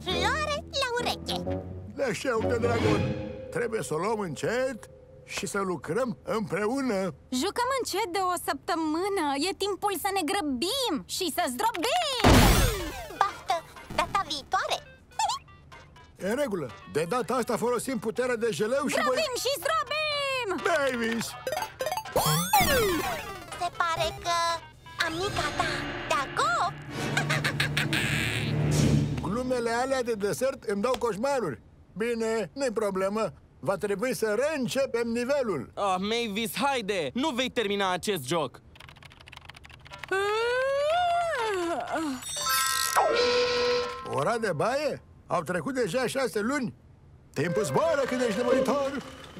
Floare la ureche. Leșeute, dragon. Trebuie să o luăm încet și să lucrăm împreună. Jucăm încet de o săptămână. E timpul să ne grăbim și să zdrobim. Baftă, data viitoare. În regulă. De data asta folosim puterea de jeleu și grăbim și zdrobim! Mavis! Se pare că amica ta de-ago... Glumele alea de desert îmi dau coșmaruri. Bine, nu-i problemă. Va trebui să reîncepem nivelul. Ah, Mavis, haide! Nu vei termina acest joc! Ora de baie? Au trecut deja 6 luni. Timpul zboară când ești nemuritor.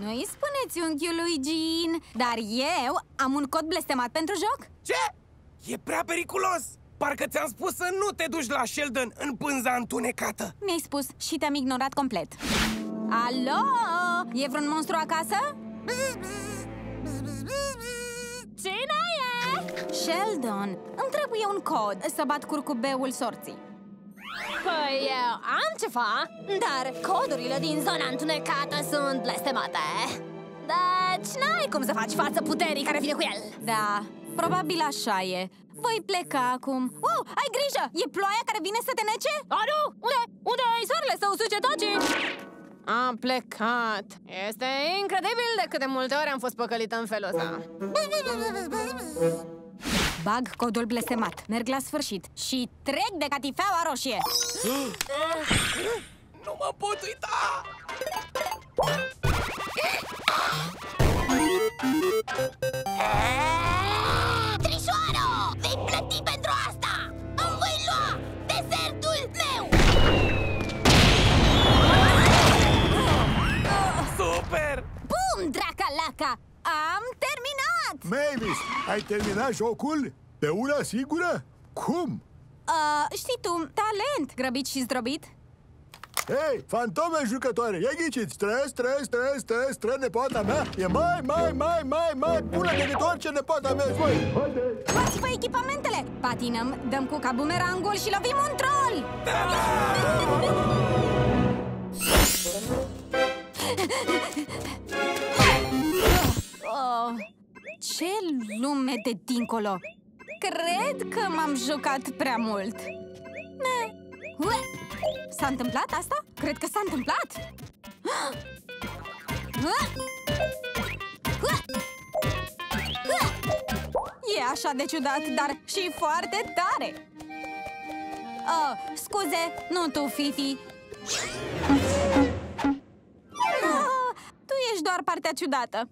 Nu-i spuneți unchiul lui Gene, dar eu am un cod blestemat pentru joc. Ce? E prea periculos! Parcă ți-am spus să nu te duci la Sheldon în pânza întunecată. Mi-ai spus și te-am ignorat complet. Alo? E vreun monstru acasă? Cine e? Sheldon, îmi trebuie un cod să bat curcubeul sorții. Păi, eu am ceva, dar codurile din zona întunecată sunt blestemate. Deci n-ai cum să faci față puterii care vine cu el. Da, probabil așa e. Voi pleca acum. Ai grijă! E ploaia care vine să te nece? A, nu! Unde? Unde e soarele să usuce tocii? Am plecat. Este incredibil de cât de multe ori am fost păcălită în felul ăsta. Bag codul blestemat, merg la sfârșit și trec de catifeaua roșie. Nu mă pot uita! Trișoară! Vei plăti pentru asta! Îmi voi lua desertul meu! Super! Bum, draca-laca! Am terminat! Mavis, ai terminat jocul? Pe una singură? Cum? Știi tu, talent, grăbit și zdrobit. Hei, fantome jucătoare, ia ghiciți! Stres, nepoata mea e mai bună decât orice nepoata mea. Luați-vă echipamentele! Patinăm, dăm cu ca bumerangul și lovim un troll! Ce lume de dincolo! Cred că m-am jucat prea mult! S-a întâmplat asta? Cred că s-a întâmplat! E așa de ciudat, dar și foarte tare! Oh, scuze, nu tu, Fifi! Tu ești doar partea ciudată!